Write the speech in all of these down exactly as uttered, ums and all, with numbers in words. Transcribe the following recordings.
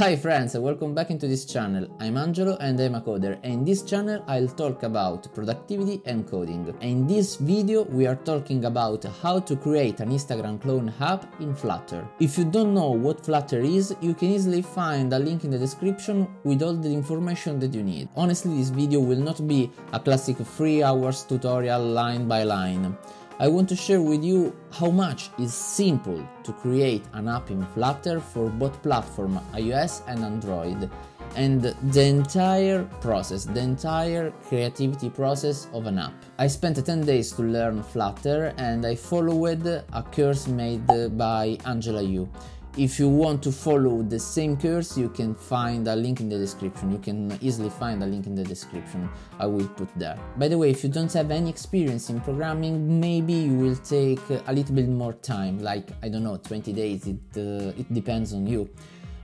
Hi friends, welcome back into this channel. I'm Angelo and I'm a coder, and in this channel I'll talk about productivity and coding. And in this video we are talking about how to create an Instagram clone app in Flutter. If you don't know what Flutter is, you can easily find a link in the description with all the information that you need. Honestly, this video will not be a classic three hours tutorial line by line. I want to share with you how much is simple to create an app in Flutter for both platform iOS and Android, and the entire process, the entire creativity process of an app. I spent ten days to learn Flutter and I followed a course made by Angela Yu. If you want to follow the same course, you can find a link in the description. You can easily find a link in the description. I will put there. By the way, if you don't have any experience in programming, maybe you will take a little bit more time, like, I don't know, twenty days, it, uh, it depends on you.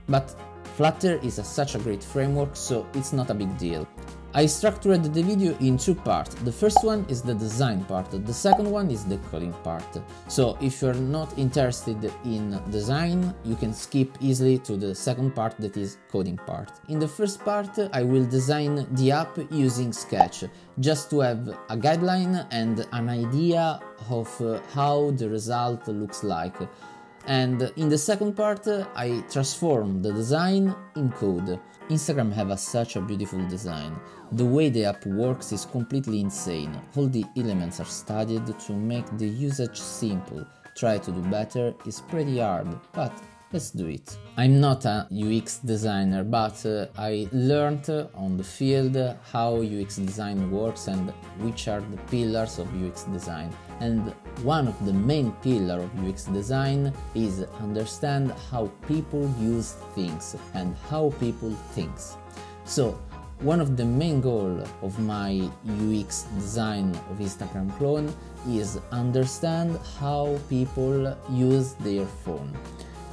But Flutter is a, such a great framework, so it's not a big deal. I structured the video in two parts. The first one is the design part, the second one is the coding part. So if you're not interested in design, you can skip easily to the second part, that is coding part. In the first part, I will design the app using Sketch, just to have a guideline and an idea of how the result looks like. And in the second part, I transform the design in code. Instagram have a, such a beautiful design. The way the app works is completely insane. All the elements are studied to make the usage simple. Try to do better is pretty hard, but let's do it. I'm not a U X designer, but uh, I learned on the field how U X design works and which are the pillars of U X design. And one of the main pillars of U X design is understand how people use things and how people think. So, one of the main goals of my U X design of Instagram clone is understand how people use their phone.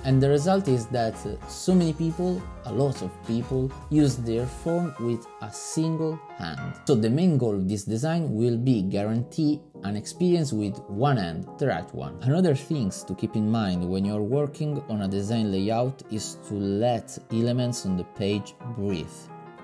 And the result is that so many people, a lot of people, use their phone with a single hand. So the main goal of this design will be guarantee an experience with one hand, the right one. Another thing to keep in mind when you're working on a design layout is to let elements on the page breathe.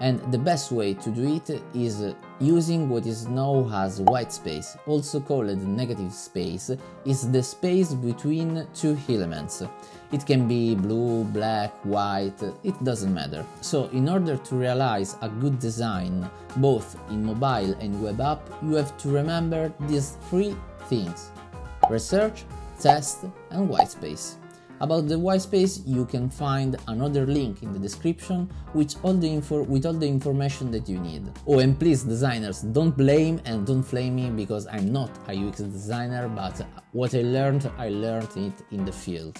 And the best way to do it is using what is known as white space, also called negative space, is the space between two elements. It can be blue, black, white, it doesn't matter. So in order to realize a good design, both in mobile and web app, you have to remember these three things: research, test, and white space. About the white space, you can find another link in the description with all the info, with all the information that you need. Oh, and please, designers, don't blame and don't flame me because I'm not a U X designer, but what I learned, I learned it in the field.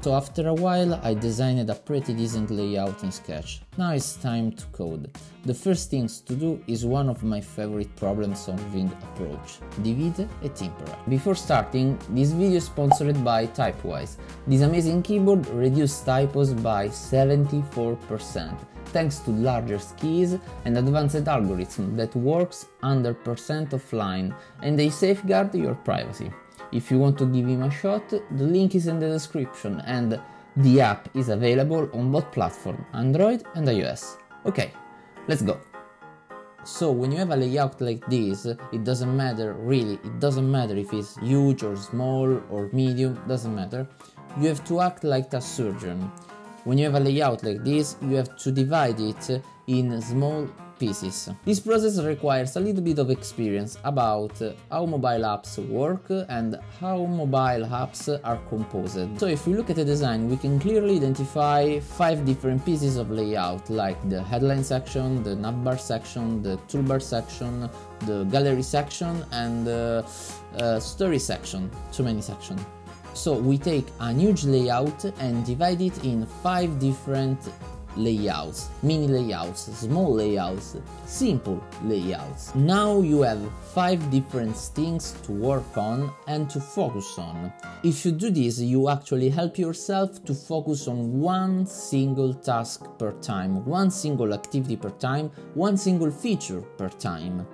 So after a while, I designed a pretty decent layout in Sketch. Now it's time to code. The first things to do is one of my favorite problem-solving approach, divide et impera. Before starting, this video is sponsored by Typewise. This amazing keyboard reduced typos by seventy-four percent, thanks to larger keys and advanced algorithm that works one hundred percent offline, and they safeguard your privacy. If you want to give him a shot, the link is in the description, and the app is available on both platforms, Android and iOS. Okay, let's go! So when you have a layout like this, it doesn't matter, really, it doesn't matter if it's huge or small or medium, doesn't matter. You have to act like a surgeon. When you have a layout like this, you have to divide it in small pieces. This process requires a little bit of experience about how mobile apps work and how mobile apps are composed. So if we look at the design, we can clearly identify five different pieces of layout, like the headline section, the navbar section, the toolbar section, the gallery section, and the uh, story section. Too many sections. So we take a huge layout and divide it in five different layouts, mini layouts, small layouts, simple layouts. Now you have five different things to work on and to focus on. If you do this, you actually help yourself to focus on one single task per time, one single activity per time, one single feature per time.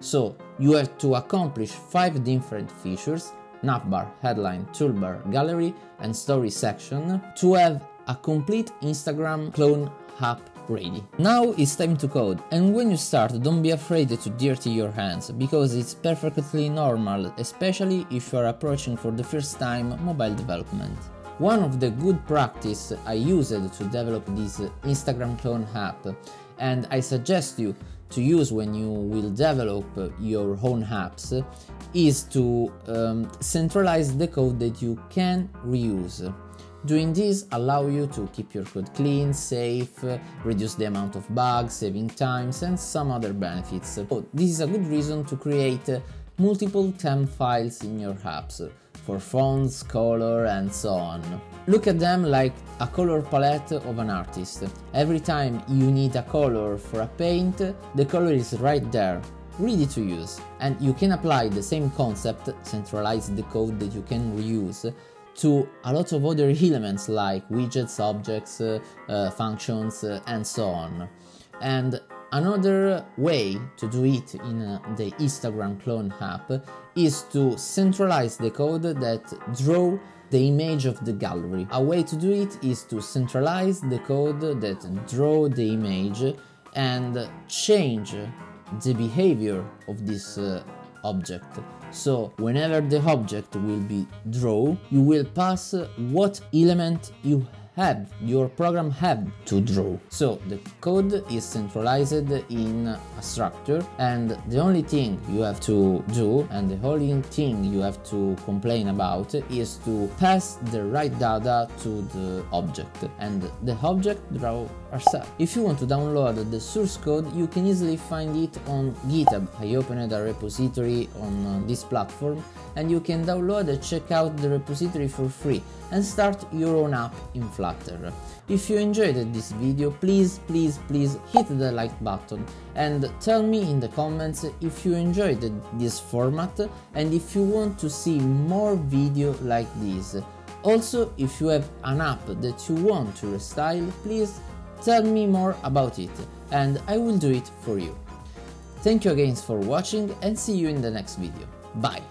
So you have to accomplish five different features: navbar, headline, toolbar, gallery, and story section, to have a complete Instagram clone app ready. Now it's time to code, and when you start, don't be afraid to dirty your hands, because it's perfectly normal, especially if you are approaching for the first time mobile development. One of the good practice I used to develop this Instagram clone app, and I suggest you to use when you will develop your own apps, is to um, centralize the code that you can reuse. Doing this allows you to keep your code clean, safe, reduce the amount of bugs, saving times, and some other benefits. So this is a good reason to create multiple temp files in your apps, for fonts, color, and so on. Look at them like a color palette of an artist. Every time you need a color for a paint, the color is right there, ready to use. And you can apply the same concept, centralize the code that you can reuse, to a lot of other elements like widgets, objects, uh, uh, functions, uh, and so on. And another way to do it in uh, the Instagram clone app is to centralize the code that draws the image of the gallery. A way to do it is to centralize the code that draws the image and change the behavior of this uh, object. So whenever the object will be drawn, you will pass what element you have, your program have to draw. So the code is centralized in a structure, and the only thing you have to do, and the only thing you have to complain about, is to pass the right data to the object, and the object draw herself. If you want to download the source code, you can easily find it on GitHub. I opened a repository on this platform, and you can download and check out the repository for free and start your own app in Flutter. If you enjoyed this video, please, please, please hit the like button and tell me in the comments if you enjoyed this format and if you want to see more video like this. Also, if you have an app that you want to restyle, please tell me more about it and I will do it for you. Thank you again for watching and see you in the next video. Bye!